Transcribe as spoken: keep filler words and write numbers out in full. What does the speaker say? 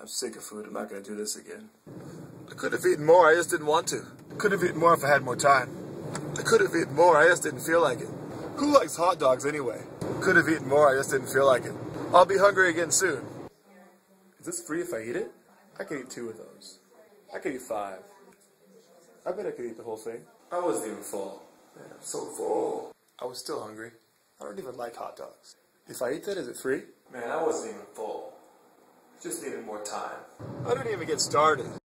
I'm sick of food. I'm not going to do this again. I could have eaten more. I just didn't want to. Could have eaten more if I had more time. I could have eaten more. I just didn't feel like it. Who likes hot dogs anyway? Could have eaten more. I just didn't feel like it. I'll be hungry again soon. Is this free if I eat it? I could eat two of those. I could eat five. I bet I could eat the whole thing. I wasn't even full. Man, I'm so full. I was still hungry. I don't even like hot dogs. If I eat that, is it free? Man, I wasn't even full. Just needed more time. I didn't even get started.